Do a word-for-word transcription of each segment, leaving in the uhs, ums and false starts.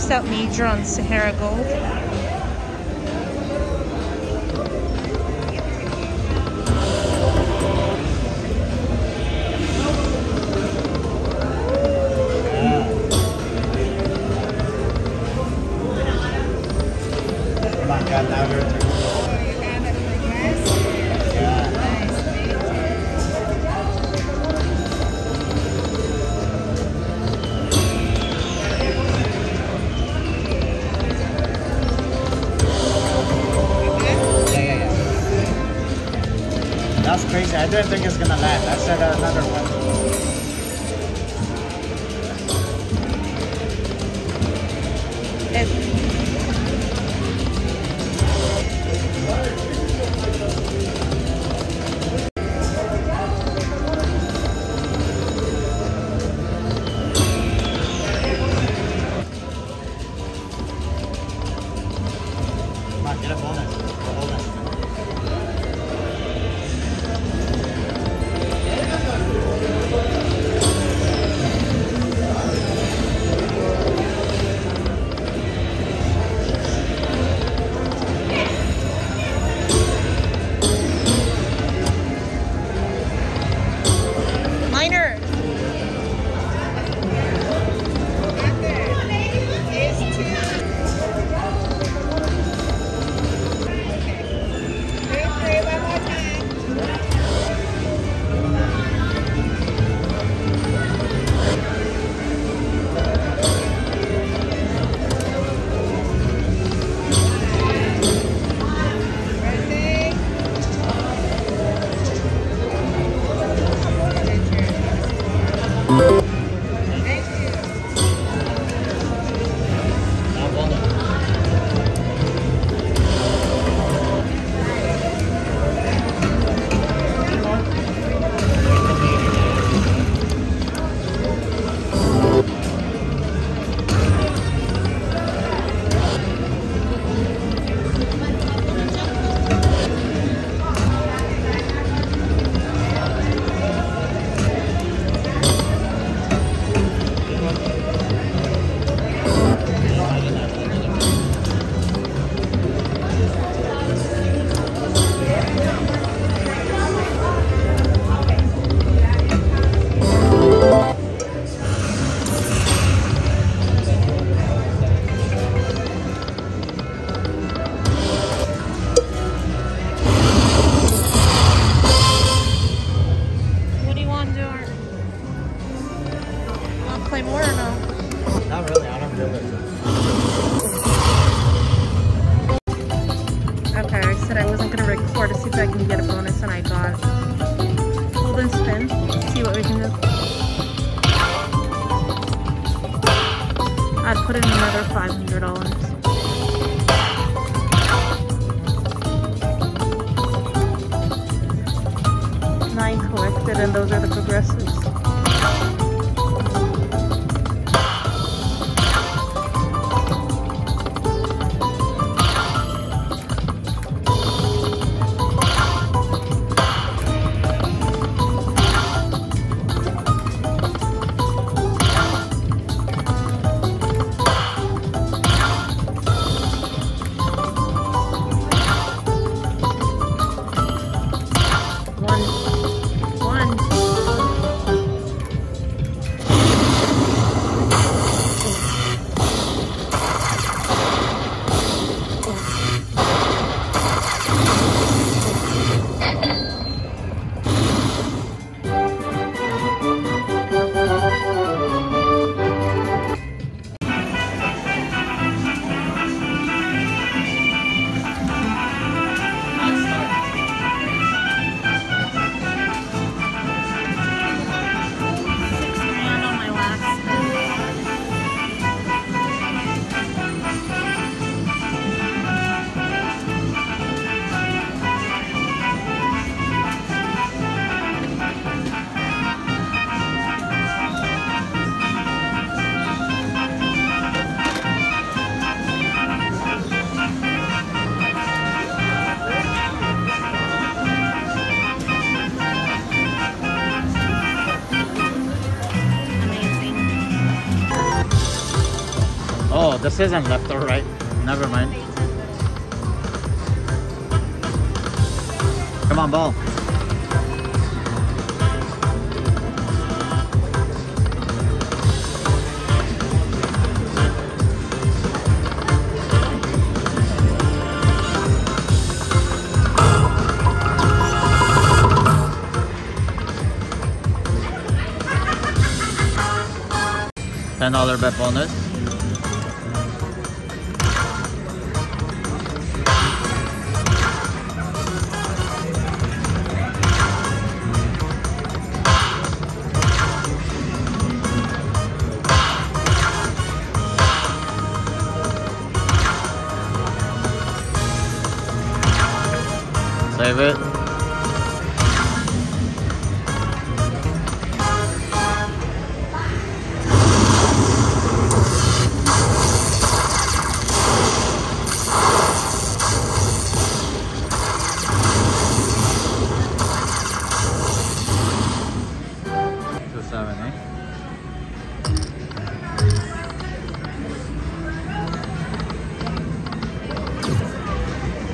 Next up, Major on Sahara Gold. That's crazy. I didn't think it's gonna land. I said another one. It's put in another five hundred dollars. Nine collected, and those are the progressives. One. Oh, this isn't left or right. Never mind. Come on, ball. ten dollar bet bonus. Save it.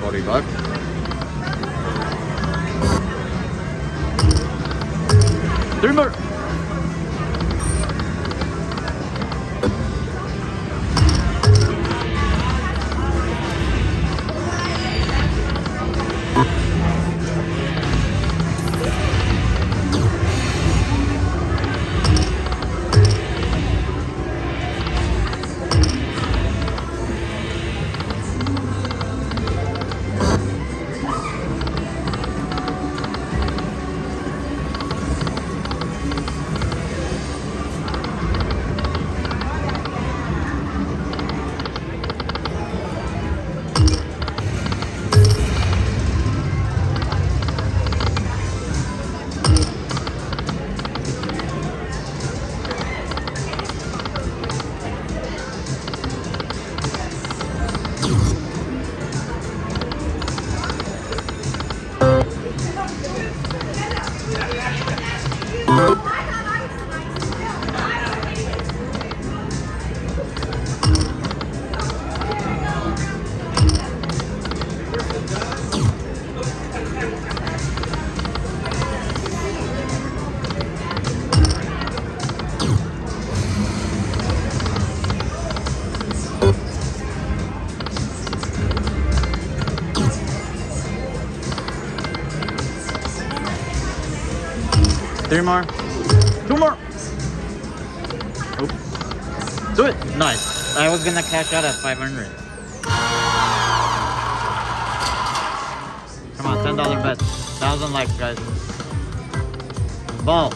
forty bucks. Three more. Three more. Two more. Oops. Do it. Nice. I was gonna cash out at five hundred. Come on, ten dollar bet. Thousand likes, guys. Ball.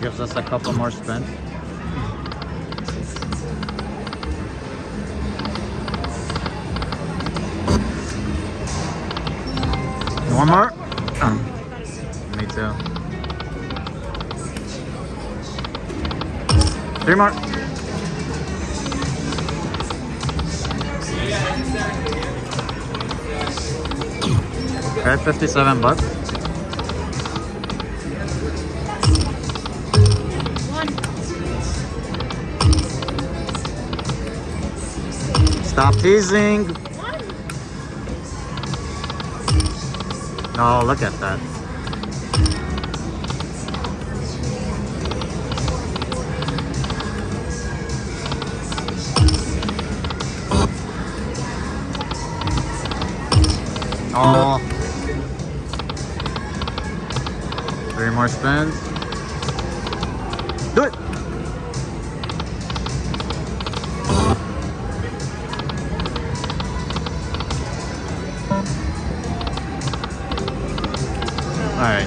Gives us a couple more spins. One more. Me too. Three more. Okay, fifty-seven bucks. Stop teasing! Oh, look at that. Oh. Three more spins. Do it! Alright,